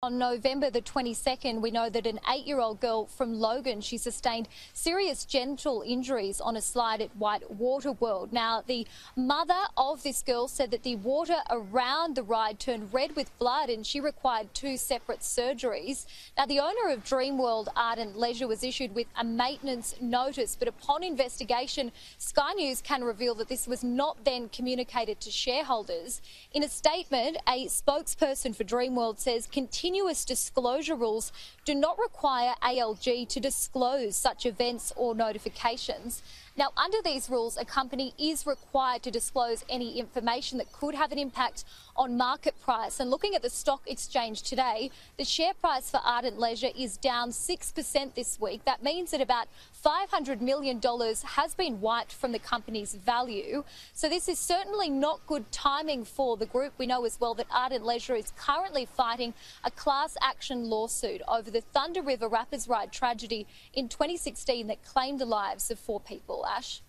On November the 22nd, we know that an 8-year-old girl from Logan, she sustained serious genital injuries on a slide at White Water World. Now, the mother of this girl said that the water around the ride turned red with blood and she required 2 separate surgeries. Now, the owner of Dreamworld, Ardent Leisure, was issued with a maintenance notice, but upon investigation, Sky News can reveal that this was not then communicated to shareholders. In a statement, a spokesperson for Dreamworld says continuous disclosure rules do not require ALG to disclose such events or notifications. Now, under these rules, a company is required to disclose any information that could have an impact on market price. And looking at the stock exchange today, the share price for Ardent Leisure is down 6% this week. That means that about $500 million has been wiped from the company's value. So this is certainly not good timing for the group. We know as well that Ardent Leisure is currently fighting a class action lawsuit over the Thunder River Rapids ride tragedy in 2016 that claimed the lives of 4 people, Ash.